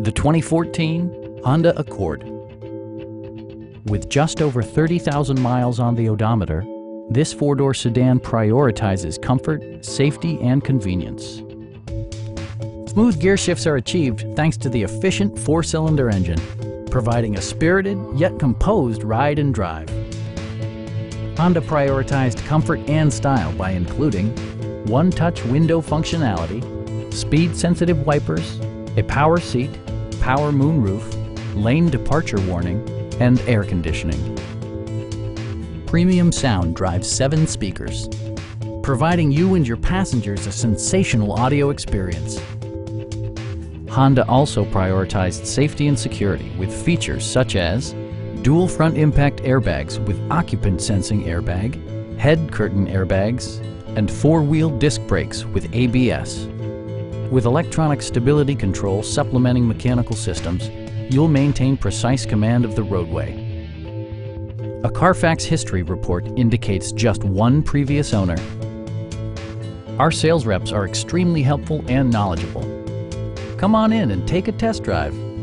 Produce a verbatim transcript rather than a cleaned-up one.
The twenty fourteen Honda Accord. With just over thirty thousand miles on the odometer, this four-door sedan prioritizes comfort, safety, and convenience. Smooth gear shifts are achieved thanks to the efficient four-cylinder engine, providing a spirited yet composed ride and drive. Honda prioritized comfort and style by including one-touch window functionality, speed-sensitive wipers, a power seat, power moonroof, lane departure warning, and air conditioning. Premium sound drives seven speakers, providing you and your passengers a sensational audio experience. Honda also prioritized safety and security with features such as dual front impact airbags with occupant sensing airbag, head curtain airbags, and four-wheel disc brakes with A B S. With electronic stability control supplementing mechanical systems, you'll maintain precise command of the roadway. A Carfax history report indicates just one previous owner. Our sales reps are extremely helpful and knowledgeable. Come on in and take a test drive.